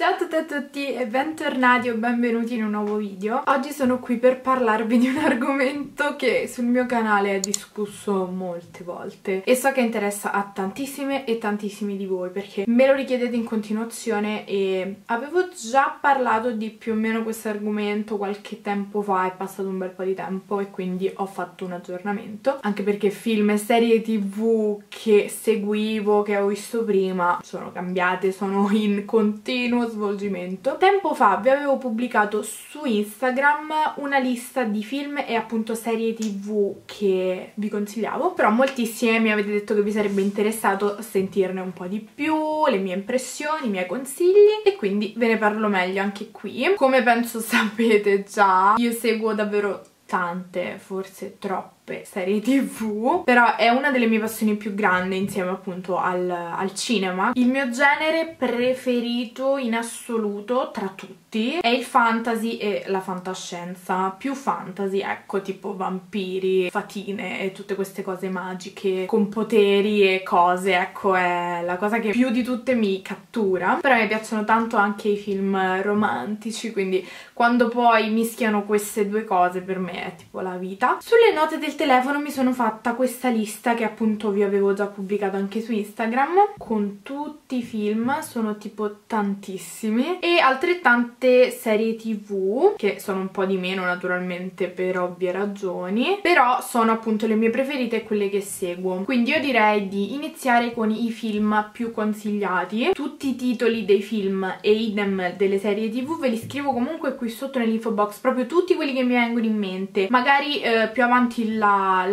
Ciao a tutti e bentornati o benvenuti in un nuovo video. Oggi sono qui per parlarvi di un argomento che sul mio canale è discusso molte volte e so che interessa a tantissime e tantissimi di voi perché me lo richiedete in continuazione e avevo già parlato di più o meno questo argomento qualche tempo fa, è passato un bel po' di tempo e quindi ho fatto un aggiornamento, anche perché film e serie TV che seguivo, che ho visto prima, sono cambiate, sono in continuo svolgimento. Tempo fa vi avevo pubblicato su Instagram una lista di film e appunto serie TV che vi consigliavo, però moltissime mi avete detto che vi sarebbe interessato sentirne un po' di più, le mie impressioni, i miei consigli, e quindi ve ne parlo meglio anche qui. Come penso sapete già, io seguo davvero tante, forse troppe serie TV, però è una delle mie passioni più grandi insieme appunto al cinema. Il mio genere preferito in assoluto tra tutti è il fantasy e la fantascienza, più fantasy, ecco, tipo vampiri, fatine e tutte queste cose magiche con poteri e cose, ecco, è la cosa che più di tutte mi cattura. Però mi piacciono tanto anche i film romantici, quindi quando poi mischiano queste due cose per me è tipo la vita. Sulle note del telefono mi sono fatta questa lista che appunto vi avevo già pubblicato anche su Instagram con tutti i film, sono tipo tantissimi, e altrettante serie TV che sono un po' di meno naturalmente per ovvie ragioni, però sono appunto le mie preferite e quelle che seguo. Quindi io direi di iniziare con i film più consigliati. Tutti i titoli dei film e idem delle serie TV ve li scrivo comunque qui sotto nell'info box, proprio tutti quelli che mi vengono in mente, magari più avanti la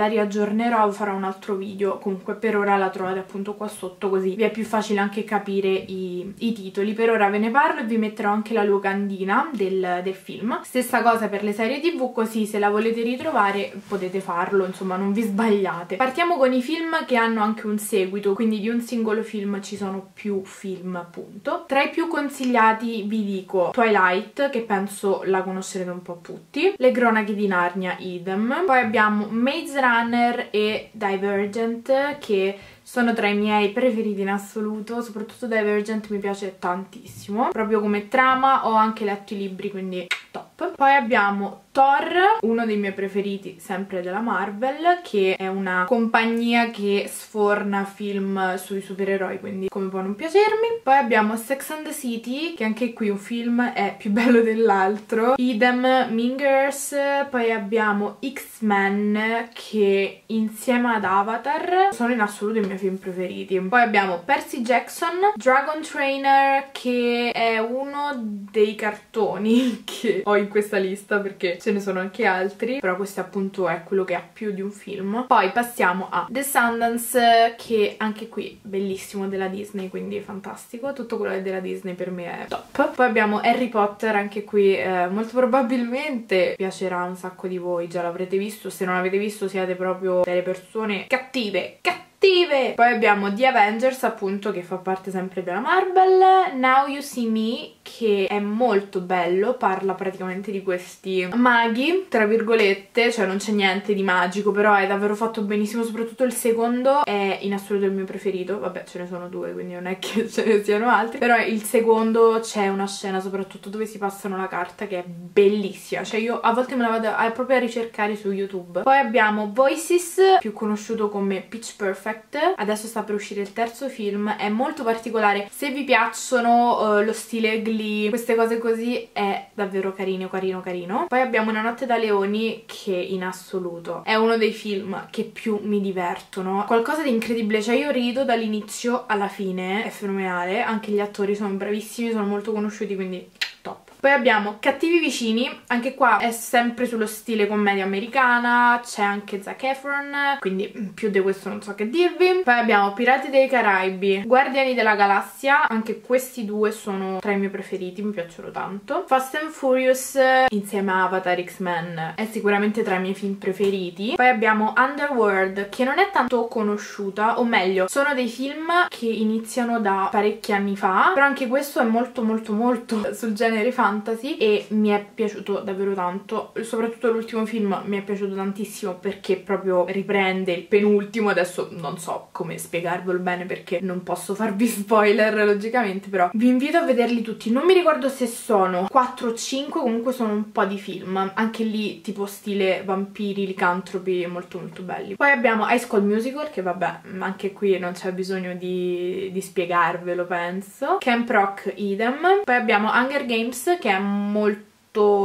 riaggiornerò, farò un altro video, comunque per ora la trovate appunto qua sotto, così vi è più facile anche capire i titoli. Per ora ve ne parlo e vi metterò anche la locandina del film. Stessa cosa per le serie TV, così se la volete ritrovare potete farlo, insomma non vi sbagliate. Partiamo con i film che hanno anche un seguito, quindi di un singolo film ci sono più film appunto. Tra i più consigliati vi dico Twilight, che penso la conoscerete un po' tutti, Le cronache di Narnia idem, poi abbiamo Maze Runner e Divergent che sono tra i miei preferiti in assoluto, soprattutto Divergent mi piace tantissimo, proprio come trama, ho anche letto i libri quindi top. Poi abbiamo Thor, uno dei miei preferiti sempre della Marvel, che è una compagnia che sforna film sui supereroi, quindi come può non piacermi. Poi abbiamo Sex and the City, che anche qui un film è più bello dell'altro, idem Mean Girls. Poi abbiamo X-Men, che insieme ad Avatar sono in assoluto i miei film preferiti. Poi abbiamo Percy Jackson, Dragon Trainer, che è uno dei cartoni che ho in questa lista perché ce ne sono anche altri, però questo appunto è quello che ha più di un film. Poi passiamo a The Sundance, che anche qui bellissimo, della Disney, quindi fantastico, tutto quello della Disney per me è top. Poi abbiamo Harry Potter, anche qui molto probabilmente piacerà un sacco di voi, già l'avrete visto, se non l'avete visto siete proprio delle persone cattive. Poi abbiamo The Avengers appunto, che fa parte sempre della Marvel, Now You See Me, che è molto bello, parla praticamente di questi maghi tra virgolette, cioè non c'è niente di magico, però è davvero fatto benissimo, soprattutto il secondo è in assoluto il mio preferito, vabbè ce ne sono due quindi non è che ce ne siano altri, però il secondo c'è una scena soprattutto dove si passano la carta che è bellissima, cioè io a volte me la vado proprio a ricercare su YouTube. Poi abbiamo Voices, più conosciuto come Pitch Perfect, adesso sta per uscire il terzo film, è molto particolare, se vi piacciono lo stile Glee, queste cose così, è davvero carino. Poi abbiamo Una notte da leoni, che in assoluto è uno dei film che più mi divertono, qualcosa di incredibile, cioè io rido dall'inizio alla fine, è fenomenale, anche gli attori sono bravissimi, sono molto conosciuti, quindi top. Poi abbiamo Cattivi Vicini, anche qua è sempre sullo stile commedia americana, c'è anche Zac Efron, quindi più di questo non so che dirvi. Poi abbiamo Pirati dei Caraibi, Guardiani della Galassia, anche questi due sono tra i miei preferiti, mi piacciono tanto. Fast and Furious insieme a Avatar, X-Men è sicuramente tra i miei film preferiti. Poi abbiamo Underworld, che non è tanto conosciuta, o meglio sono dei film che iniziano da parecchi anni fa, però anche questo è molto molto molto sul genere fan, fantasy e mi è piaciuto davvero tanto, soprattutto l'ultimo film mi è piaciuto tantissimo perché proprio riprende il penultimo. Adesso non so come spiegarvelo bene perché non posso farvi spoiler logicamente, però vi invito a vederli tutti. Non mi ricordo se sono 4 o 5, comunque sono un po' di film, anche lì tipo stile vampiri, licantropi, molto molto belli. Poi abbiamo High School Musical, che vabbè anche qui non c'è bisogno di spiegarvelo penso, Camp Rock idem. Poi abbiamo Hunger Games, che è molto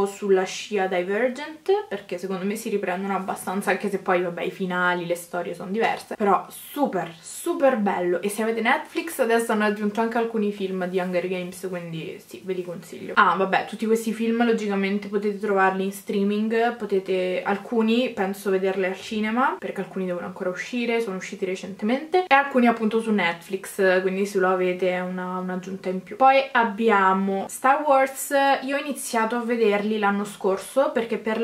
sulla scia Divergent, perché secondo me si riprendono abbastanza, anche se poi vabbè i finali, le storie sono diverse, però super super bello. E se avete Netflix adesso hanno aggiunto anche alcuni film di Hunger Games, quindi sì, ve li consiglio. Ah vabbè, tutti questi film logicamente potete trovarli in streaming, potete alcuni penso vederli al cinema perché alcuni devono ancora uscire, sono usciti recentemente, e alcuni appunto su Netflix, quindi se lo avete è un'aggiunta in più. Poi abbiamo Star Wars. Io ho iniziato a vedere l'anno scorso perché per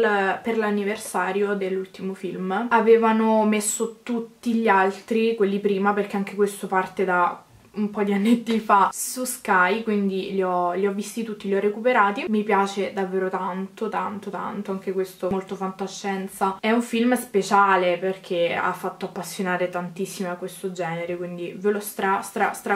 l'anniversario dell'ultimo film avevano messo tutti gli altri, quelli prima, perché anche questo parte da un po' di annetti fa su Sky, quindi li ho visti tutti, li ho recuperati. Mi piace davvero tanto tanto tanto, anche questo molto fantascienza. È un film speciale perché ha fatto appassionare tantissimo a questo genere, quindi ve lo stra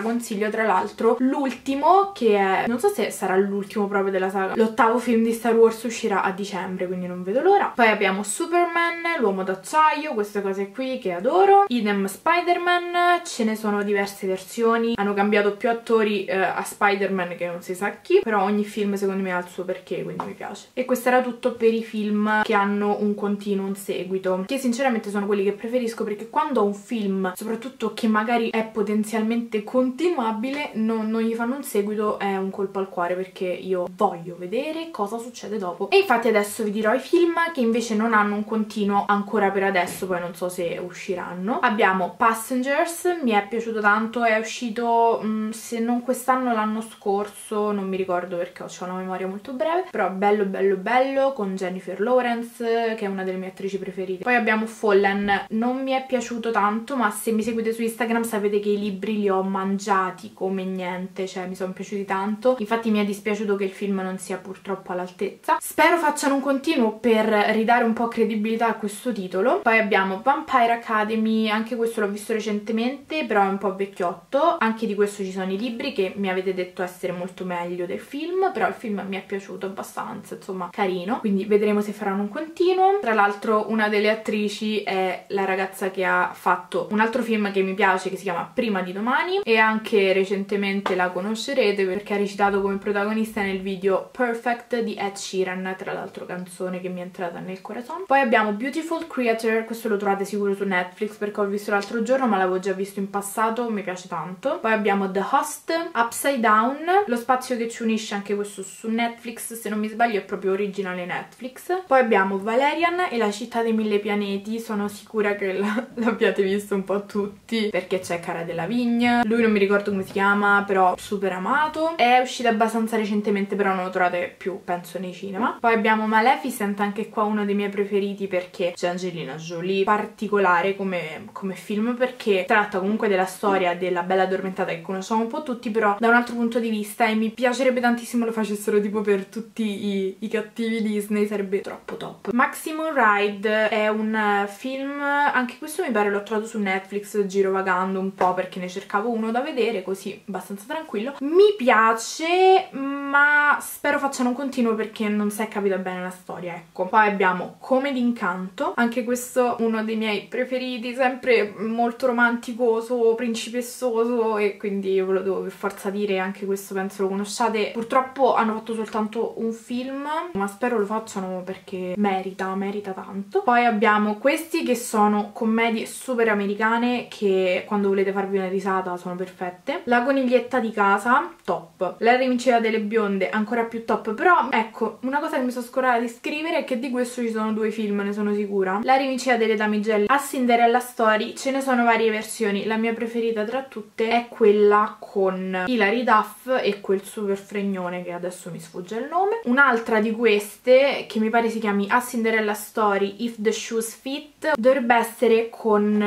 consiglio. Tra l'altro l'ultimo, che è, non so se sarà l'ultimo proprio della saga, l'8º film di Star Wars, uscirà a dicembre, quindi non vedo l'ora. Poi abbiamo Superman, l'uomo d'acciaio, queste cose qui che adoro, idem Spider-Man, ce ne sono diverse versioni, hanno cambiato più attori a Spider-Man che non si sa chi, però ogni film secondo me ha il suo perché, quindi mi piace. E questo era tutto per i film che hanno un continuo, un seguito, che sinceramente sono quelli che preferisco, perché quando ho un film, soprattutto che magari è potenzialmente continuabile, non gli fanno un seguito, è un colpo al cuore, perché io voglio vedere cosa succede dopo. E infatti adesso vi dirò i film che invece non hanno un continuo ancora per adesso, poi non so se usciranno. Abbiamo Passengers, mi è piaciuto tanto, è uscito se non quest'anno l'anno scorso, non mi ricordo perché ho una memoria molto breve, però bello bello bello, con Jennifer Lawrence che è una delle mie attrici preferite. Poi abbiamo Fallen, non mi è piaciuto tanto, ma se mi seguite su Instagram sapete che i libri li ho mangiati come niente, cioè mi sono piaciuti tanto, infatti mi è dispiaciuto che il film non sia purtroppo all'altezza. Spero facciano un continuo per ridare un po' credibilità a questo titolo. Poi abbiamo Vampire Academy, anche questo l'ho visto recentemente, però è un po' vecchiotto. Anche di questo ci sono i libri, che mi avete detto essere molto meglio del film, però il film mi è piaciuto abbastanza, insomma carino, quindi vedremo se faranno un continuo. Tra l'altro una delle attrici è la ragazza che ha fatto un altro film che mi piace, che si chiama Prima di domani, e anche recentemente la conoscerete perché ha recitato come protagonista nel video Perfect di Ed Sheeran, tra l'altro canzone che mi è entrata nel corazon. Poi abbiamo Beautiful Creature, questo lo trovate sicuro su Netflix perché ho visto l'altro giorno, ma l'avevo già visto in passato, mi piace tanto. Poi abbiamo The Host, Upside Down, Lo spazio che ci unisce, anche questo su Netflix, se non mi sbaglio è proprio originale Netflix. Poi abbiamo Valerian e la città dei mille pianeti, sono sicura che l'abbiate visto un po' tutti perché c'è Cara Delevingne, lui non mi ricordo come si chiama, però super amato. È uscita abbastanza recentemente, però non lo trovate più penso nei cinema. Poi abbiamo Maleficent, anche qua uno dei miei preferiti perché c'è Angelina Jolie, particolare come film perché tratta comunque della storia della bella addormentata che conosciamo un po' tutti, però da un altro punto di vista, e mi piacerebbe tantissimo lo facessero tipo per tutti i cattivi Disney, sarebbe troppo top. Maximum Ride è un film, anche questo mi pare l'ho trovato su Netflix girovagando un po' perché ne cercavo uno da vedere così abbastanza tranquillo, mi piace, ma spero facciano un continuo perché non si è capita bene la storia, ecco. Poi abbiamo Come d'incanto, anche questo uno dei miei preferiti, sempre molto romanticoso, principessoso, e quindi io ve lo devo per forza dire, anche questo penso lo conosciate. Purtroppo hanno fatto soltanto un film, ma spero lo facciano perché merita tanto. Poi abbiamo questi che sono commedie super americane che quando volete farvi una risata sono perfette. La coniglietta di casa, top. La rivincita delle bionde, ancora più top, però ecco una cosa che mi sono scordata di scrivere è che di questo ci sono due film, ne sono sicura. La rivincita delle damigelle, a Cinderella Story ce ne sono varie versioni, la mia preferita tra tutte è quella con Hilary Duff e quel super fregnone che adesso mi sfugge il nome. Un'altra di queste, che mi pare si chiami A Cinderella Story If the Shoes Fit, dovrebbe essere con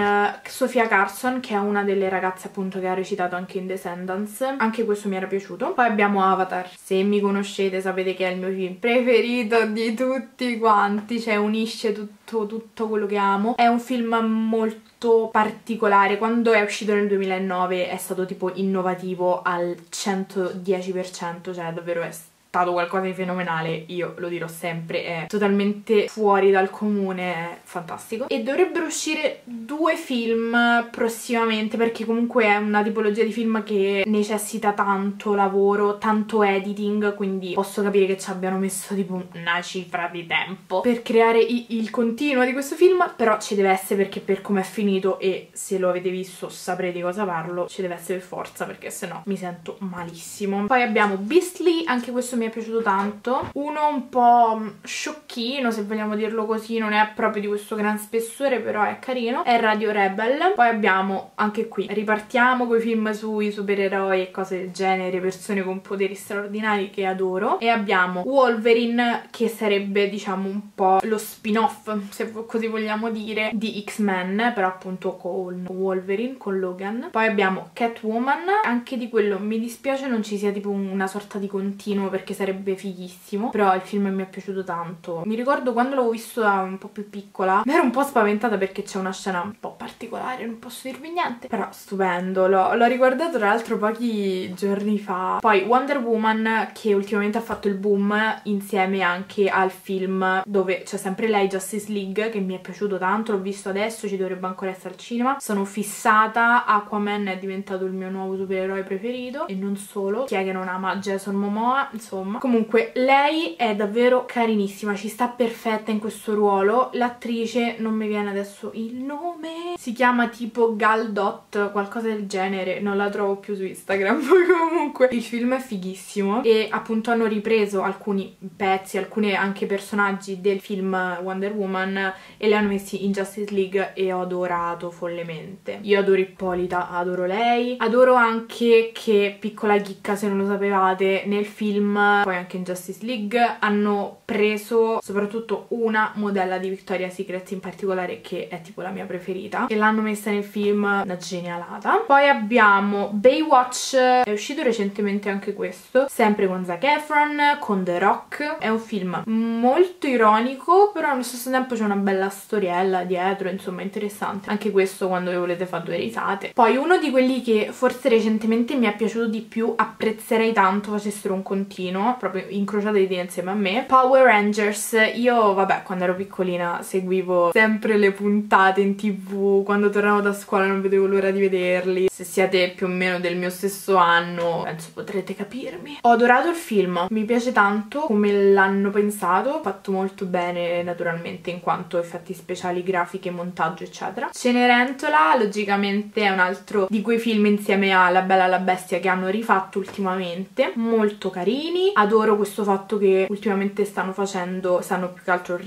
Sofia Carson, che è una delle ragazze appunto che ha recitato anche in The Sundance, anche questo mi era piaciuto. Poi abbiamo Avatar, Se mi conoscete sapete che è il mio film preferito di tutti quanti, cioè unisce tutto quello che amo. È un film molto particolare, quando è uscito nel 2009 è stato tipo innovativo al 110%, cioè davvero è stato qualcosa di fenomenale, io lo dirò sempre, è totalmente fuori dal comune, è fantastico. E dovrebbero uscire due film prossimamente, perché comunque è una tipologia di film che necessita tanto lavoro, tanto editing, quindi posso capire che ci abbiano messo tipo una cifra di tempo per creare il continuo di questo film, però ci deve essere, perché per come è finito, e se lo avete visto saprete di cosa parlo, ci deve essere per forza, perché sennò mi sento malissimo. Poi abbiamo Beastly, anche questo mi è piaciuto tanto, uno un po' sciocchino se vogliamo dirlo così, non è proprio di questo gran spessore però è carino, è Radio Rebel. Poi abbiamo, anche qui ripartiamo con i film sui supereroi e cose del genere, persone con poteri straordinari che adoro, e abbiamo Wolverine, che sarebbe diciamo un po' lo spin-off, se così vogliamo dire, di X-Men, però appunto con Wolverine, con Logan. Poi abbiamo Catwoman, anche di quello mi dispiace non ci sia tipo una sorta di continuo, perché sarebbe fighissimo, però il film mi è piaciuto tanto. Mi ricordo quando l'avevo visto da un po' più piccola, mi ero un po' spaventata perché c'è una scena un po' particolare, non posso dirvi niente, però stupendo, l'ho riguardato tra l'altro pochi giorni fa. Poi Wonder Woman, che ultimamente ha fatto il boom insieme anche al film dove c'è sempre lei, Justice League, che mi è piaciuto tanto, l'ho visto adesso, ci dovrebbe ancora essere al cinema, sono fissata. Aquaman è diventato il mio nuovo supereroe preferito, e non solo, chi è che non ama Jason Momoa, insomma. Comunque lei è davvero carinissima, ci sta perfetta in questo ruolo, l'attrice non mi viene adesso il nome, si chiama tipo Galdot, qualcosa del genere, non la trovo più su Instagram. Comunque il film è fighissimo, e appunto hanno ripreso alcuni pezzi, alcuni anche personaggi del film Wonder Woman, e li hanno messi in Justice League, e ho adorato follemente. Io adoro Ippolita, adoro lei, adoro anche che, piccola chicca se non lo sapevate, nel film, poi anche in Justice League, hanno preso soprattutto una modella di Victoria's Secret in particolare, che è tipo la mia preferita, e l'hanno messa nel film, una genialata. Poi abbiamo Baywatch, è uscito recentemente anche questo, sempre con Zac Efron, con The Rock, è un film molto ironico, però allo stesso tempo c'è una bella storiella dietro, insomma interessante, anche questo quando vi volete fare due risate. Poi uno di quelli che forse recentemente mi è piaciuto di più, apprezzerei tanto facessero un continuo, proprio incrociate le idee insieme a me, Power Rangers. Io vabbè, quando ero piccolina seguivo sempre le puntate in TV, quando tornavo da scuola non vedevo l'ora di vederli. Se siete più o meno del mio stesso anno penso potrete capirmi. Ho adorato il film, mi piace tanto come l'hanno pensato, fatto molto bene naturalmente in quanto effetti speciali, grafiche, montaggio eccetera. Cenerentola logicamente è un altro di quei film insieme a La Bella e la Bestia che hanno rifatto ultimamente, molto carino. Adoro questo fatto che ultimamente stanno più che altro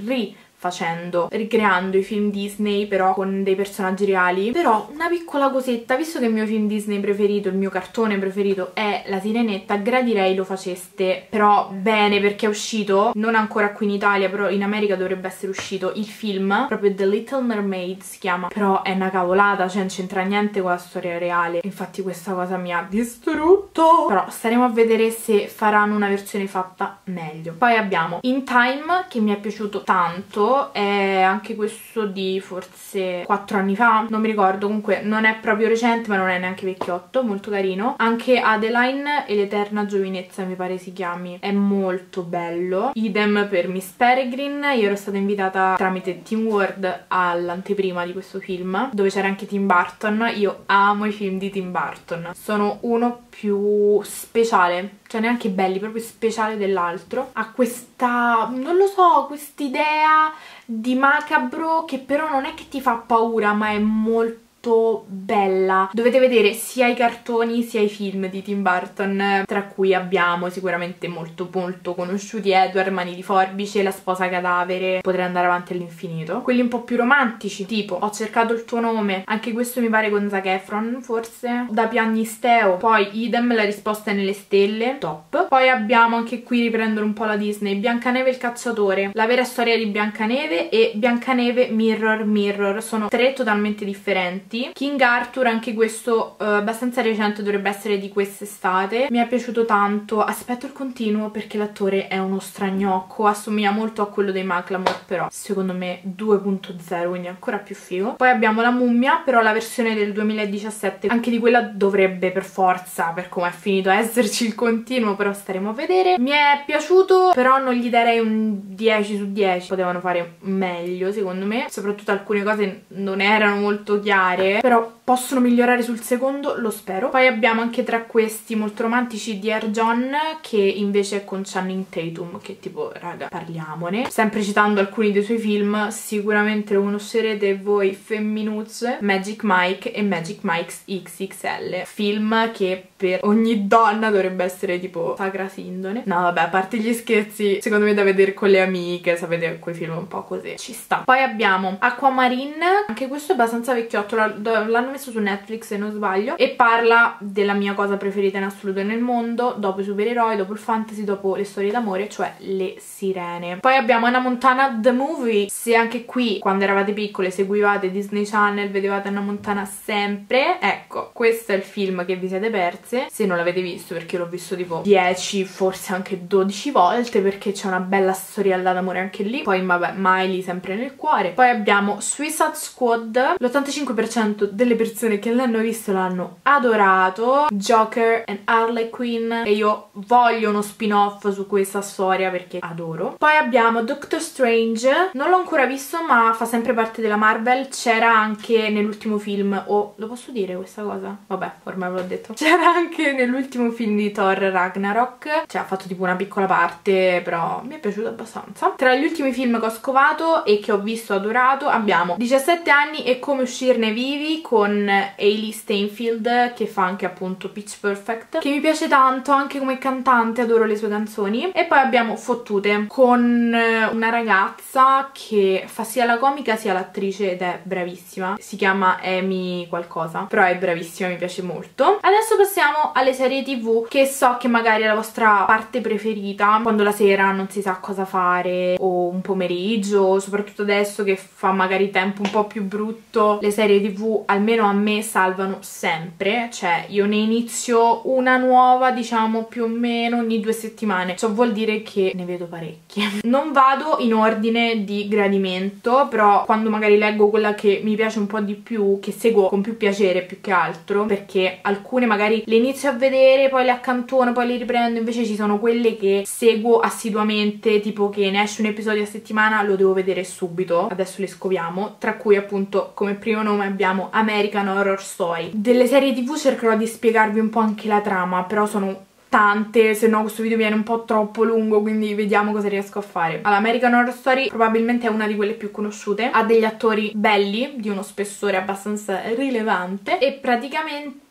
ricreando i film Disney però con dei personaggi reali. Però una piccola cosetta, visto che il mio film Disney preferito, il mio cartone preferito è La Sirenetta, gradirei lo faceste però bene, perché è uscito, non ancora qui in Italia, però in America dovrebbe essere uscito il film, proprio The Little Mermaid si chiama, però è una cavolata, cioè non c'entra niente con la storia reale, infatti questa cosa mi ha distrutto, però staremo a vedere se faranno una versione fatta meglio. Poi abbiamo In Time, che mi è piaciuto tanto, è anche questo di forse 4 anni fa, non mi ricordo, comunque non è proprio recente ma non è neanche vecchiotto, molto carino. Anche Adeline e l'Eterna Giovinezza mi pare si chiami, è molto bello. Idem per Miss Peregrine, io ero stata invitata tramite Teen World all'anteprima di questo film dove c'era anche Tim Burton, io amo i film di Tim Burton, sono uno più speciale, cioè neanche belli, proprio speciale dell'altro. Ha questa, non lo so, quest'idea di macabro che però non è che ti fa paura, ma è molto bella. Dovete vedere sia i cartoni sia i film di Tim Burton, tra cui abbiamo sicuramente molto molto conosciuti Edward, Mani di Forbice, La Sposa Cadavere, potrei andare avanti all'infinito. Quelli un po' più romantici tipo Ho cercato il tuo nome, anche questo mi pare con Zac Efron forse, Da piagnisteo, poi idem La risposta è nelle stelle, top. Poi abbiamo anche qui, riprendere un po' la Disney, Biancaneve e il cacciatore, La vera storia di Biancaneve e Biancaneve Mirror Mirror, sono tre totalmente differenti. avanti. King Arthur, anche questo abbastanza recente, dovrebbe essere di quest'estate. Mi è piaciuto tanto, aspetto il continuo perché l'attore è uno stragnocco, assomiglia molto a quello dei Macklemore, però secondo me 2.0, quindi ancora più figo. Poi abbiamo La mummia, però la versione del 2017, anche di quella dovrebbe per forza, per come è finito, esserci il continuo, però staremo a vedere. Mi è piaciuto, però non gli darei un 10 su 10, potevano fare meglio secondo me, soprattutto alcune cose non erano molto chiare, però possono migliorare sul secondo, lo spero. Poi abbiamo anche tra questi molto romantici Dear John, che invece è con Channing Tatum, che tipo, raga, parliamone. Sempre citando alcuni dei suoi film, sicuramente lo conoscerete voi femminucce, Magic Mike e Magic Mike's XXL, film che per ogni donna dovrebbe essere tipo sacra sindone. No vabbè, a parte gli scherzi, secondo me è da vedere con le amiche, sapete, quei film un po' così, ci sta. Poi abbiamo Aquamarine, anche questo è abbastanza vecchiotto, l'hanno messo su Netflix se non sbaglio, e parla della mia cosa preferita in assoluto nel mondo, dopo i supereroi, dopo il fantasy, dopo le storie d'amore, cioè le sirene. Poi abbiamo Hannah Montana The Movie, se anche qui quando eravate piccole seguivate Disney Channel, vedevate Hannah Montana sempre, ecco, questo è il film che vi siete perse, se non l'avete visto, perché l'ho visto tipo 10, forse anche 12 volte, perché c'è una bella storiella d'amore anche lì. Poi vabbè, Miley sempre nel cuore. Poi abbiamo Suicide Squad, l'85% delle persone che l'hanno visto l'hanno adorato, Joker and Harley Quinn, e io voglio uno spin-off su questa storia perché adoro. Poi abbiamo Doctor Strange, non l'ho ancora visto ma fa sempre parte della Marvel, c'era anche nell'ultimo film, oh, lo posso dire questa cosa? Vabbè, ormai ve l'ho detto, c'era anche nell'ultimo film di Thor Ragnarok, cioè ha fatto tipo una piccola parte, però mi è piaciuto abbastanza. Tra gli ultimi film che ho scovato e che ho visto adorato abbiamo 17 anni e come uscirne vivi, con Hailey Steinfeld, che fa anche appunto Pitch Perfect, che mi piace tanto anche come cantante, adoro le sue canzoni. E poi abbiamo Fottute, con una ragazza che fa sia la comica sia l'attrice ed è bravissima, si chiama Amy qualcosa, però è bravissima, mi piace molto. Adesso passiamo alle serie TV, che so che magari è la vostra parte preferita quando la sera non si sa cosa fare, o un pomeriggio, soprattutto adesso che fa magari tempo un po' più brutto, le serie TV almeno a me salvano sempre, cioè io ne inizio una nuova diciamo più o meno ogni 2 settimane, ciò vuol dire che ne vedo parecchie. Non vado in ordine di gradimento, però quando magari leggo quella che mi piace un po' di più, che seguo con più piacere più che altro, perché alcune magari le inizio a vedere, poi le accantono, poi le riprendo, invece ci sono quelle che seguo assiduamente, tipo che ne esce un episodio a settimana, lo devo vedere subito, adesso le scoviamo, tra cui appunto come primo nome abbiamo American Horror Story. Delle serie TV cercherò di spiegarvi un po' anche la trama, però sono tante, se no questo video viene un po' troppo lungo, quindi vediamo cosa riesco a fare. Allora, American Horror Story probabilmente è una di quelle più conosciute, ha degli attori belli, di uno spessore abbastanza rilevante, e praticamente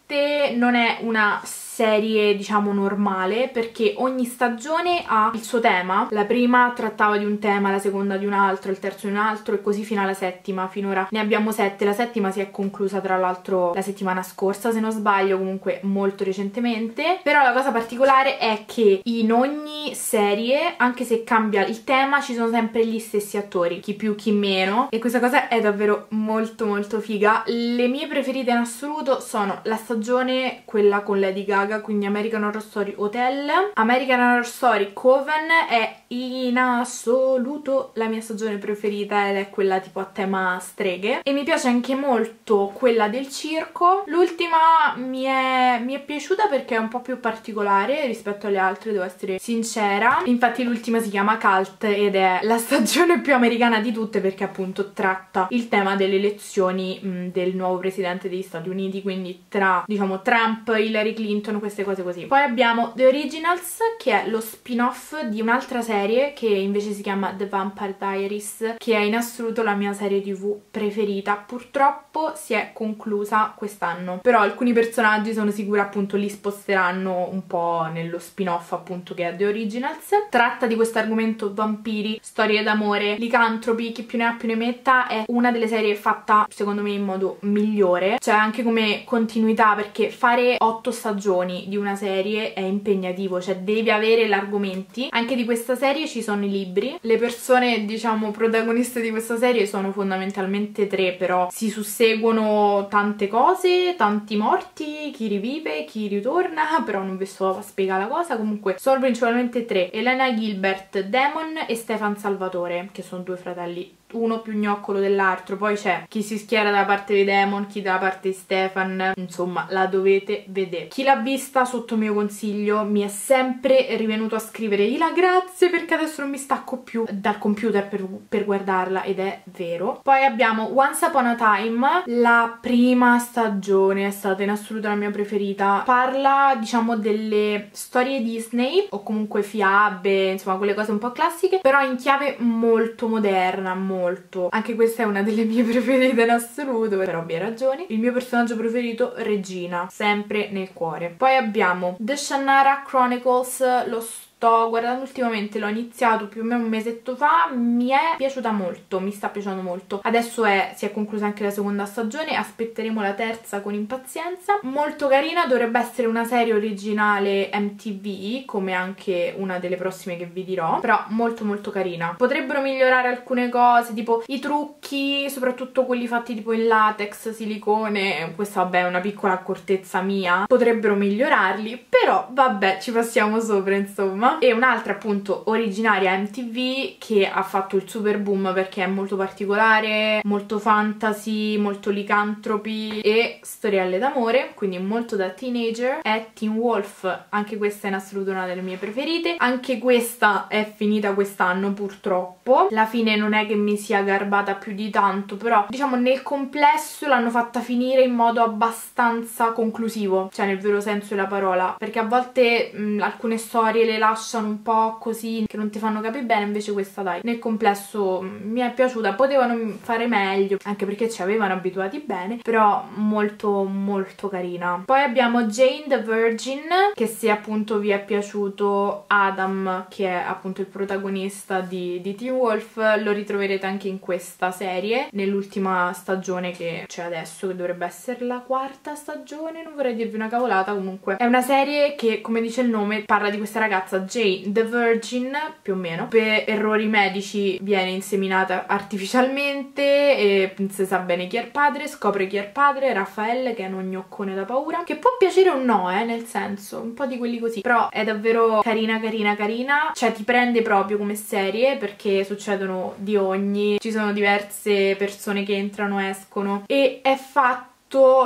non è una serie diciamo normale, perché ogni stagione ha il suo tema, la prima trattava di un tema, la seconda di un altro, il terzo di un altro e così fino alla settima. Finora ne abbiamo 7, la settima si è conclusa tra l'altro la settimana scorsa se non sbaglio, comunque molto recentemente. Però la cosa particolare è che in ogni serie, anche se cambia il tema, ci sono sempre gli stessi attori, chi più chi meno, e questa cosa è davvero molto molto figa. Le mie preferite in assoluto sono la stagione, quella con Lady Gaga, quindi American Horror Story Hotel, American Horror Story Coven è in assoluto la mia stagione preferita ed è quella tipo a tema streghe, e mi piace anche molto quella del circo. L'ultima mi è piaciuta perché è un po' più particolare rispetto alle altre, devo essere sincera, infatti l'ultima si chiama Cult ed è la stagione più americana di tutte, perché appunto tratta il tema delle elezioni del nuovo presidente degli Stati Uniti, quindi tra diciamo Trump, Hillary Clinton, queste cose così. Poi abbiamo The Originals, che è lo spin-off di un'altra serie che invece si chiama The Vampire Diaries, che è in assoluto la mia serie TV preferita. Purtroppo si è conclusa quest'anno, però alcuni personaggi sono sicura appunto li sposteranno un po' nello spin-off appunto che è The Originals. Tratta di questo argomento vampiri, storie d'amore, licantropi, chi più ne ha più ne metta. È una delle serie fatta secondo me in modo migliore, cioè anche come continuità, perché fare 8 stagioni stagioni di una serie è impegnativo, cioè devi avere gli argomenti. Anche di questa serie ci sono i libri. Le persone, diciamo, protagoniste di questa serie sono fondamentalmente tre, però si susseguono tante cose, tanti morti, chi rivive, chi ritorna, però non vi sto a spiegare la cosa. Comunque sono principalmente tre: Elena Gilbert, Damon e Stefan Salvatore, che sono due fratelli, uno più gnoccolo dell'altro. Poi c'è chi si schiera dalla parte di Damon, chi dalla parte di Stefan, insomma la dovete vedere. Chi l'ha vista, sotto mio consiglio, mi è sempre rivenuto a scrivere Ila grazie perché adesso non mi stacco più dal computer per guardarla, ed è vero. Poi abbiamo Once Upon a Time. La prima stagione è stata in assoluto la mia preferita. Parla, diciamo, delle storie Disney o comunque fiabe, insomma quelle cose un po' classiche, però in chiave molto moderna, molto. Anche questa è una delle mie preferite in assoluto, per ovvie ragioni. Il mio personaggio preferito, Regina, sempre nel cuore. Poi abbiamo The Shannara Chronicles. Lo sto guardando ultimamente, l'ho iniziato più o meno un mesetto fa, mi è piaciuta molto, mi sta piacendo molto. Adesso si è conclusa anche la seconda stagione, aspetteremo la terza con impazienza. Molto carina, dovrebbe essere una serie originale MTV, come anche una delle prossime che vi dirò, però molto molto carina. Potrebbero migliorare alcune cose, tipo i trucchi, soprattutto quelli fatti tipo in latex, silicone, questa vabbè è una piccola accortezza mia, potrebbero migliorarli, però vabbè ci passiamo sopra insomma. E un'altra appunto originaria MTV che ha fatto il super boom perché è molto particolare, molto fantasy, molto licantropi e storielle d'amore, quindi molto da teenager, è Teen Wolf. Anche questa è in assoluto una delle mie preferite. Anche questa è finita quest'anno purtroppo, la fine non è che mi sia garbata più di tanto, però diciamo nel complesso l'hanno fatta finire in modo abbastanza conclusivo, cioè nel vero senso della parola, perché a volte alcune storie le lasciano un po' così che non ti fanno capire bene, invece questa dai, nel complesso mi è piaciuta. Potevano fare meglio anche perché ci avevano abituati bene, però molto molto carina. Poi abbiamo Jane the Virgin, che se appunto vi è piaciuto Adam, che è appunto il protagonista di Teen Wolf, lo ritroverete anche in questa serie, nell'ultima stagione che c'è adesso, che dovrebbe essere la quarta stagione, non vorrei dirvi una cavolata. Comunque è una serie che, come dice il nome, parla di questa ragazza Jane the Virgin, più o meno per errori medici viene inseminata artificialmente e non si sa bene chi è il padre. Scopre chi è il padre, Raffaele, che è un gnoccone da paura, che può piacere o no, nel senso un po' di quelli così, però è davvero carina carina carina, cioè ti prende proprio come serie perché succedono di ogni, ci sono diverse persone che entrano, escono, e è fatta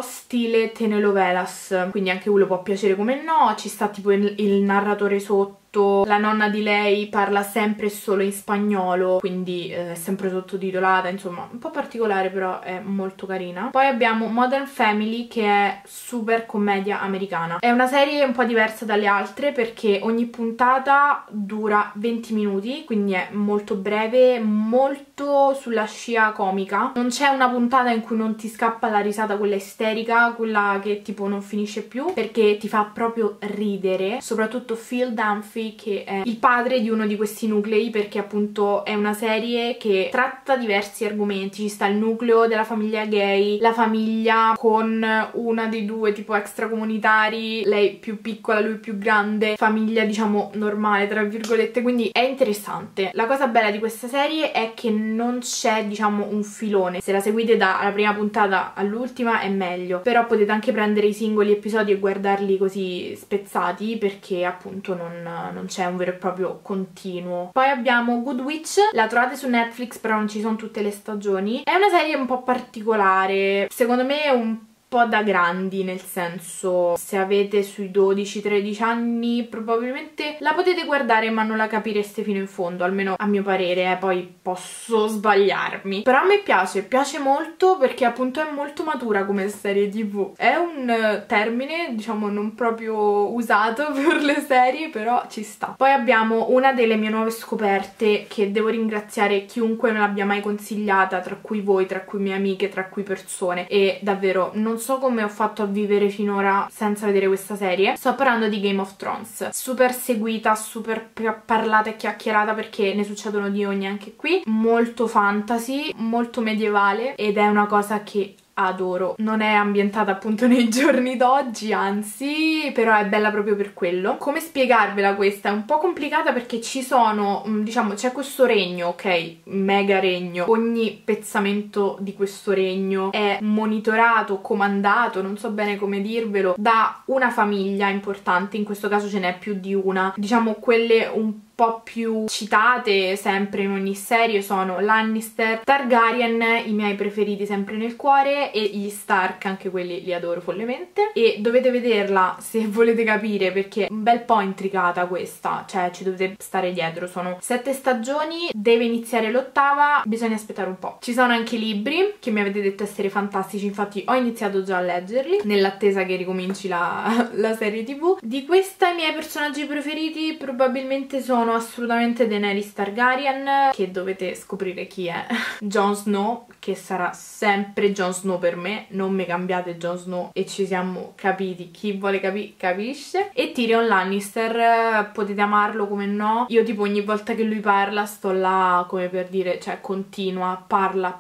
stile telenovelas, quindi anche quello può piacere come no. Ci sta tipo il narratore sotto, la nonna di lei parla sempre e solo in spagnolo, quindi è sempre sottotitolata, insomma un po' particolare, però è molto carina. Poi abbiamo Modern Family, che è super commedia americana. È una serie un po' diversa dalle altre perché ogni puntata dura 20 minuti, quindi è molto breve, molto sulla scia comica. Non c'è una puntata in cui non ti scappa la risata, quella isterica, quella che tipo non finisce più, perché ti fa proprio ridere, soprattutto Phil Dunphy, che è il padre di uno di questi nuclei, perché appunto è una serie che tratta diversi argomenti. Ci sta il nucleo della famiglia gay, la famiglia con una dei due tipo extracomunitari, lei più piccola, lui più grande, famiglia diciamo normale tra virgolette, quindi è interessante. La cosa bella di questa serie è che non c'è diciamo un filone, se la seguite dalla prima puntata all'ultima è meglio, però potete anche prendere i singoli episodi e guardarli così spezzati, perché appunto non c'è un vero e proprio continuo. Poi abbiamo Good Witch, la trovate su Netflix, però non ci sono tutte le stagioni. È una serie un po' particolare, secondo me è un po' da grandi, nel senso se avete sui 12-13 anni probabilmente la potete guardare ma non la capireste fino in fondo, almeno a mio parere, poi posso sbagliarmi, però a me piace molto perché appunto è molto matura come serie TV. È un termine diciamo non proprio usato per le serie, però ci sta. Poi abbiamo una delle mie nuove scoperte, che devo ringraziare chiunque me l'abbia mai consigliata, tra cui voi, tra cui mie amiche, tra cui persone, e davvero non so come ho fatto a vivere finora senza vedere questa serie. Sto parlando di Game of Thrones, super seguita, super parlata e chiacchierata perché ne succedono di ogni anche qui, molto fantasy, molto medievale, ed è una cosa che adoro. Non è ambientata appunto nei giorni d'oggi, anzi, però è bella proprio per quello. Come spiegarvela questa? È un po' complicata perché ci sono, diciamo, c'è questo regno, ok? Mega regno. Ogni pezzamento di questo regno è monitorato, comandato, non so bene come dirvelo, da una famiglia importante, in questo caso ce n'è più di una. Diciamo quelle un po' più citate sempre in ogni serie sono Lannister, Targaryen, i miei preferiti sempre nel cuore, e gli Stark, anche quelli li adoro follemente. E dovete vederla se volete capire perché è un bel po' intricata questa, cioè ci dovete stare dietro. Sono 7 stagioni, deve iniziare l'8ª, bisogna aspettare un po'. Ci sono anche libri che mi avete detto essere fantastici, infatti ho iniziato già a leggerli nell'attesa che ricominci la serie TV. Di questa i miei personaggi preferiti probabilmente sono assolutamente Daenerys Targaryen, che dovete scoprire chi è, Jon Snow, che sarà sempre Jon Snow per me, non mi cambiate Jon Snow, e ci siamo capiti, chi vuole capisce, e Tyrion Lannister, potete amarlo come no, io tipo ogni volta che lui parla sto là come per dire, cioè continua, parla,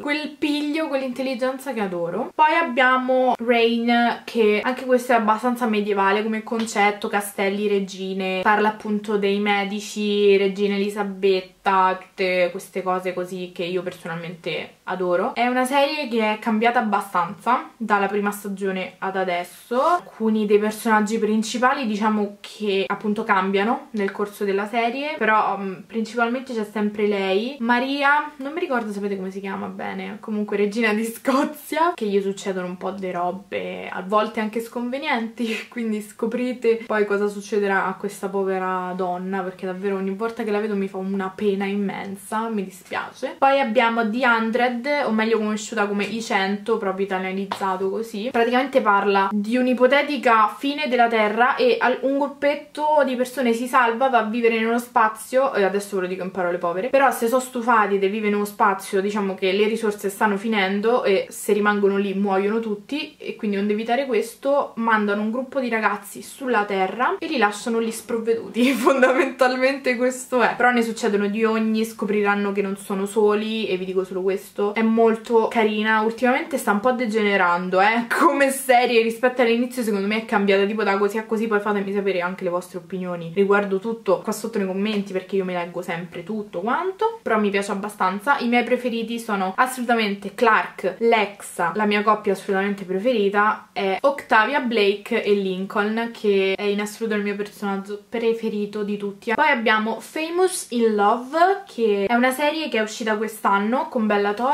quel piglio, quell'intelligenza che adoro. Poi abbiamo Rain, che anche questo è abbastanza medievale come concetto, castelli, regine, parla appunto dei medici, regina Elisabetta, tutte queste cose così che io personalmente adoro. È una serie che è cambiata abbastanza dalla prima stagione ad adesso. Alcuni dei personaggi principali diciamo che appunto cambiano nel corso della serie, però principalmente c'è sempre lei, Maria, non mi ricordo, sapete come si chiama bene, comunque regina di Scozia, che gli succedono un po' di robe a volte anche sconvenienti, quindi scoprite poi cosa succederà a questa povera donna, perché davvero ogni volta che la vedo mi fa una pena immensa, mi dispiace. Poi abbiamo The 100, o meglio conosciuta come I 100, proprio italianizzato così. Praticamente parla di un'ipotetica fine della Terra e un gruppetto di persone si salva, va a vivere in uno spazio, adesso ve lo dico in parole povere, però se sono stufati di vivere in uno spazio, diciamo che le risorse stanno finendo e se rimangono lì muoiono tutti, e quindi onde evitare questo mandano un gruppo di ragazzi sulla Terra e li lasciano lì sprovveduti, fondamentalmente questo è. Però ne succedono di ogni, scopriranno che non sono soli, e vi dico solo questo. È molto carina, ultimamente sta un po' degenerando, come serie rispetto all'inizio secondo me è cambiata tipo da così a così, poi fatemi sapere anche le vostre opinioni riguardo tutto qua sotto nei commenti, perché io mi leggo sempre tutto quanto, però mi piace abbastanza. I miei preferiti sono assolutamente Clark, Lexa, la mia coppia assolutamente preferita è Octavia, Blake e Lincoln, che è in assoluto il mio personaggio preferito di tutti. Poi abbiamo Famous in Love, che è una serie che è uscita quest'anno con Bella Thorne.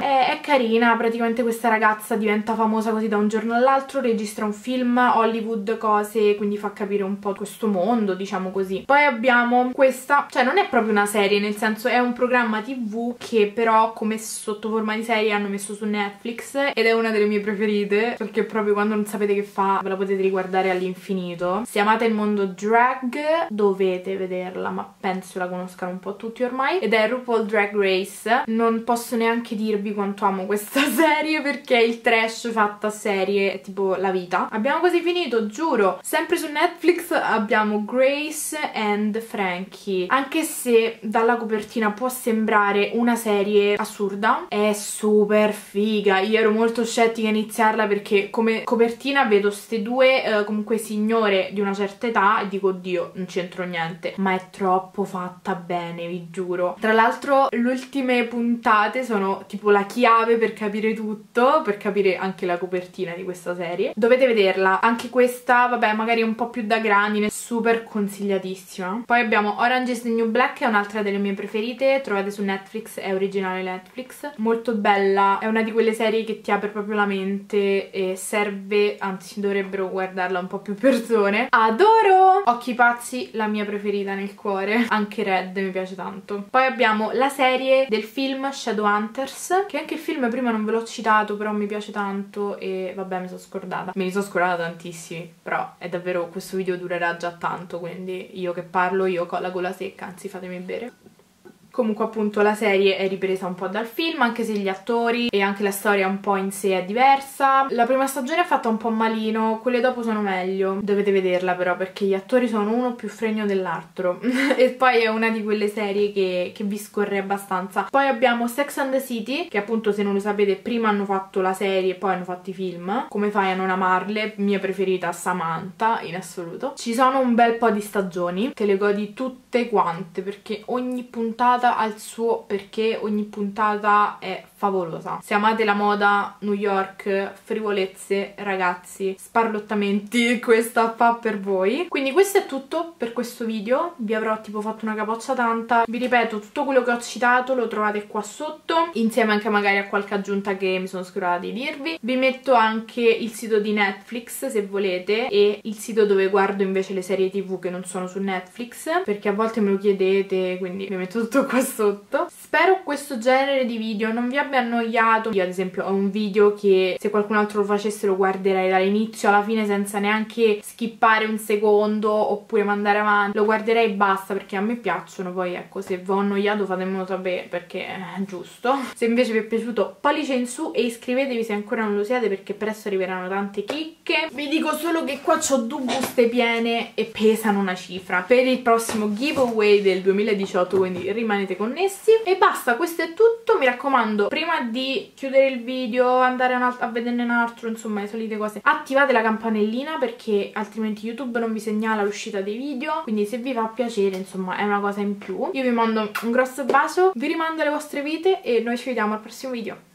È carina, praticamente questa ragazza diventa famosa così da un giorno all'altro, registra un film, Hollywood, cose, quindi fa capire un po' questo mondo, diciamo così. Poi abbiamo questa, cioè non è proprio una serie, nel senso è un programma TV che però come sotto forma di serie hanno messo su Netflix, ed è una delle mie preferite perché proprio quando non sapete che fa ve la potete riguardare all'infinito. Se amate il mondo drag dovete vederla, ma penso la conoscano un po' tutti ormai, ed è RuPaul Drag Race. Non posso neanche dirvi quanto amo questa serie, perché il trash fatto a serie è tipo la vita. Abbiamo quasi finito, giuro. Sempre su Netflix abbiamo Grace and Frankie, anche se dalla copertina può sembrare una serie assurda, è super figa. Io ero molto scettica a iniziarla perché come copertina vedo ste due comunque signore di una certa età e dico oddio non c'entro niente, ma è troppo fatta bene, vi giuro. Tra l'altro le ultime puntate sono tipo la chiave per capire tutto, per capire anche la copertina di questa serie. Dovete vederla, anche questa, vabbè, magari un po' più da grandi, super consigliatissima. Poi abbiamo Orange is the New Black, che è un'altra delle mie preferite, trovate su Netflix, è originale Netflix, molto bella, è una di quelle serie che ti apre proprio la mente e serve, anzi dovrebbero guardarla un po' più persone. Adoro! Occhi pazzi, la mia preferita nel cuore, anche Red mi piace tanto. Poi abbiamo la serie del film Shadowhunters, che anche il film prima non ve l'ho citato, però mi piace tanto e vabbè me ne sono scordata tantissimi, però è davvero, questo video durerà già tanto, quindi io che parlo, io con la gola secca, anzi fatemi bere. Comunque appunto la serie è ripresa un po' dal film, anche se gli attori e anche la storia un po' in sé è diversa. La prima stagione è fatta un po' malino, quelle dopo sono meglio. Dovete vederla però, perché gli attori sono uno più fregno dell'altro. E poi è una di quelle serie che vi scorre abbastanza. Poi abbiamo Sex and the City, che appunto, se non lo sapete, prima hanno fatto la serie e poi hanno fatto i film. Come fai a non amarle? Mia preferita Samantha, in assoluto. Ci sono un bel po' di stagioni, te le godi tutte quante, perché ogni puntata ha il suo perché, ogni puntata è favolosa. Se amate la moda, New York, frivolezze, ragazzi, sparlottamenti, questa fa per voi. Quindi questo è tutto per questo video, vi avrò tipo fatto una capoccia tanta. Vi ripeto, tutto quello che ho citato lo trovate qua sotto, insieme anche magari a qualche aggiunta che mi sono scordata di dirvi. Vi metto anche il sito di Netflix se volete, e il sito dove guardo invece le serie TV che non sono su Netflix, perché a volte me lo chiedete, quindi vi metto tutto qua sotto. Spero questo genere di video non vi abbia annoiato. Io ad esempio ho un video che se qualcun altro lo facesse lo guarderei dall'inizio alla fine senza neanche skippare un secondo oppure mandare avanti, lo guarderei e basta, perché a me piacciono. Poi ecco, se vi ho annoiato fatemelo sapere, perché è giusto. Se invece vi è piaciuto, pollice in su e iscrivetevi se ancora non lo siete, perché presto arriveranno tante chicche. Vi dico solo che qua c'ho due buste piene e pesano una cifra per il prossimo giveaway del 2018, quindi rimanete connessi. E basta, questo è tutto. Mi raccomando, prima di chiudere il video, andare a vederne un altro, insomma le solite cose, attivate la campanellina, perché altrimenti YouTube non vi segnala l'uscita dei video, quindi se vi fa piacere, insomma, è una cosa in più. Io vi mando un grosso bacio, vi rimando alle vostre vite e noi ci vediamo al prossimo video.